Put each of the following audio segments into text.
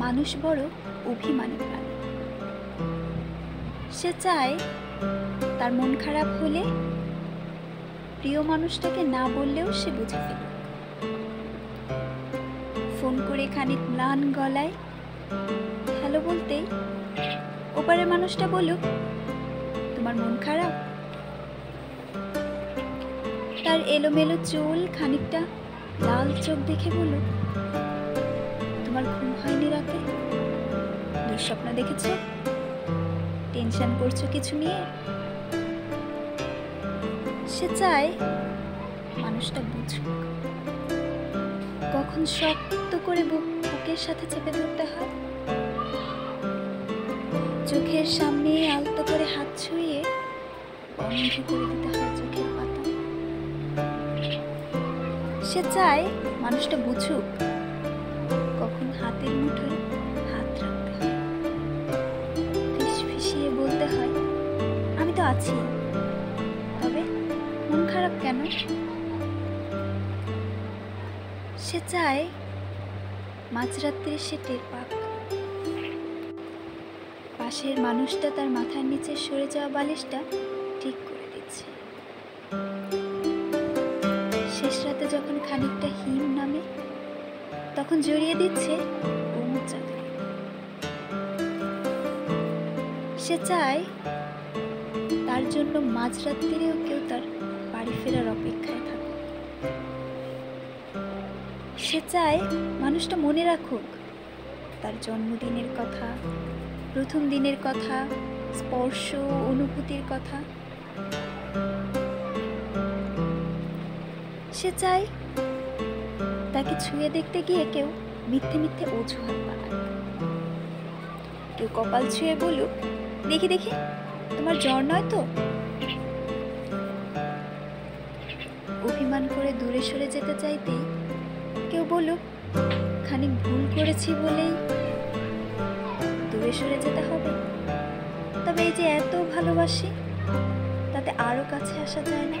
मानुष बड़ अभिमानी प्राणी से चाय तार मन खराब होले प्रिय मानुषटाके ना बोललेओ से बुझे फेले। फोन करे खानिक म्लान गलाय हेलो बोलते ओपारे मानुषटा बोलुक तुम्हार मन खराब। तार एलोमेलो चुल खानिकटा लाल चोख देखे बोलो तुम्हार घुम हयनि राते दुःस्वप्न देखेछो टेंशन करछो किछु निये। से चाय मानुषटा बुझुक कखन शक्त करे बुकेर साथे चेपे धरते हय चोखेर सामने आलतो करे हाथ छुइये बंध करे दिते हय चोखेर पाता। से चाय मानुषटा बुझुक कखन हाथेर मुठोय हाथ राखते हय फिसफिसिये बोलते हय आमी तो आछि तबे मन खाराप केन। से चाय माঝরাত্রে से टेर पाक पाशेर मानुषटा तार माथार नीचे सरे जावा बालिशटा ठीक करे दिच्छे। शेष राते जखन खानिकटा हिम नामे तखन जड़िए दिच्छे ओमर चादरे। से चाय तार जोन्नो माझरात्तिरेओ केउ तार बाड़ी फेरार अपेक्षाय थाके। से चाय मानुषटा मने राखुक तार जन्मदिनेर कथा प्रथम दिनेर कथा स्पर्श अनुभूतिर कथा। से चाय ताके छुए देखते गिये केउ मिथ्ये मिथ्ये अजुहात बानाक केउ कपाल छुए बोलुक देखी देखी तुम्हार ज्वर नय तो। अभिमान करे दूरे सरे जेते चाइते केउ बोलुक खानिक भूल करेछि बोलेई दूरे सरे जेते हबे तबे एई जे एत भालोबासि ताते आरो काছে आसा যায় না।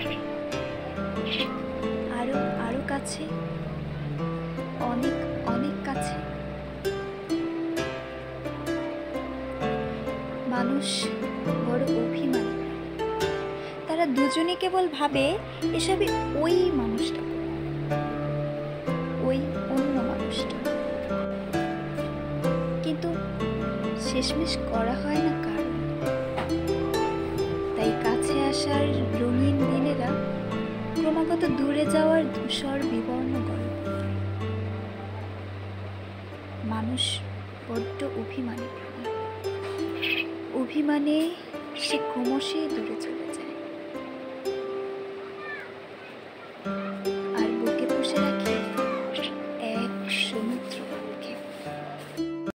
मानुष बड़ अभिमानी तारा दुजोने केवल भावे एसबी ओई मानुषटा ओई अन्य मानुषटा किन्तु शेषमेश करा हय ना कारण ताई काछे आसार रंगीन दिनेरा क्रमागत दूरे जावार धूसर विवर्ण गल्प। मानुष बड्ड अभिमानी प्राणी अभिमाने से क्रमश दूरे चले।